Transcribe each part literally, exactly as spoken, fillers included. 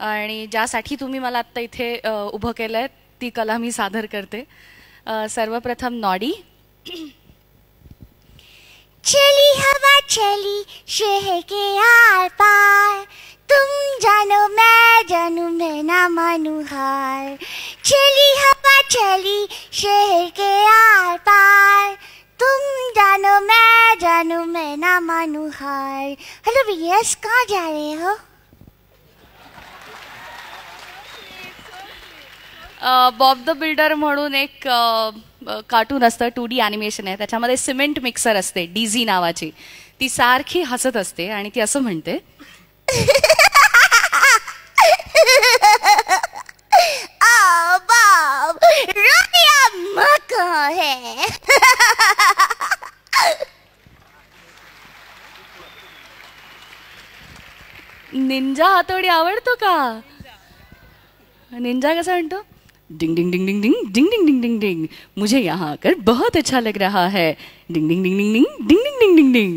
आणि ज्यासाठी तुम्ही मला आता इथे उभं केलंय ती कला मी सादर करते. सर्वप्रथम नॉडी. चली हवा चली शहर के आर पार, तुम जानो मैं जानू मैं ना मानू हार. चली हवा चली शहर के आर पार, तुम जानो मैं जानू मैं ना मानू हार. हेलो वीएस, कहाँ जा रहे हो? बॉब द बिल्डर म्हणून एक कार्टून असतं, टू डी ॲनिमेशन आहे. त्याच्यामध्ये सिमेंट मिक्सर असते डीजी नावाची, ती सारखी हसत असते आणि ती असं म्हणते, आ बॉब रानिया मको है. निंजा हातोडी आवडतो का? निंजा कसा म्हणतो? डिंग डिंग डिंग डिंग डिंग डिंग डिंग डिंग डिंग डिंग, मुझे यहाँ आकर बहुत अच्छा लग रहा है. डिंग डिंग डिंग डिंग डिंग डिंग डिंग डिंग डिंग डिंग.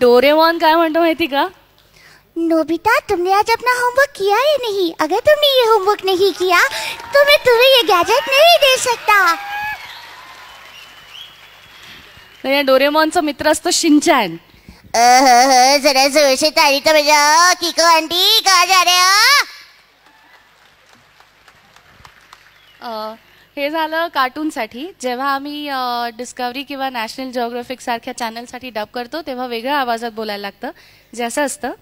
डोरेमॉन काय म्हणतो माहिती का? नोबिता, तुमने आज अपना होमवर्क किया या नहीं? अगर तुमने ये होमवर्क नहीं किया तो मैं तुम्हें ये गैजेट नहीं दे सकता. डोरेमॉनचा मित्र असतो शिनचॅन. जरा जोरशी ताली तो बजाओ. किको आंटी, कहाँ जा रहे हो? हे झालं कार्टूनसाठी. जेव्हा आम्ही डिस्कवरी किंवा नॅशनल जिओग्राफिक सारख्या चॅनलसाठी डब करतो तेव्हा वेगळ्या आवाजात बोलायला लागतं, जे असं असतं.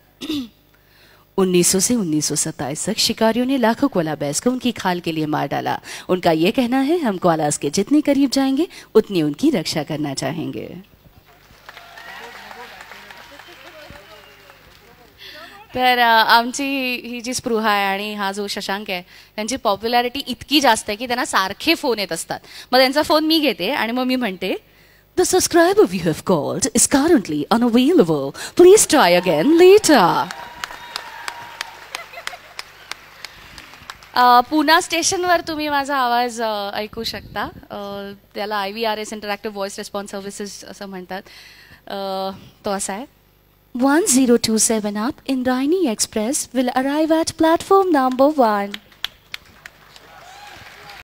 उन्नीस सौ से उन्नीस सौ सत्ताईस तक शिकारियों ने लाखों कोला बैस को उनकी खाल के लिए मार डाला. उनका ये कहना है, हम कोलास के जितने करीब जाएंगे उतनी उनकी रक्षा करना चाहेंगे. तर आमची ही जी स्पृहा आहे आणि हा जो शशांक आहे, त्यांची पॉप्युलॅरिटी इतकी जास्त आहे की त्यांना सारखे फोन येत असतात. मग त्यांचा फोन मी घेते आणि मग मी म्हणते, The subscriber we have called is currently unavailable. Please try again later. Pune स्टेशनवर तुम्ही माझा आवाज ऐकू शकता. त्याला I V R S interactive voice response services असं म्हणतात. तो असा आहे, one zero two seven up Indrayani express will arrive at platform number one.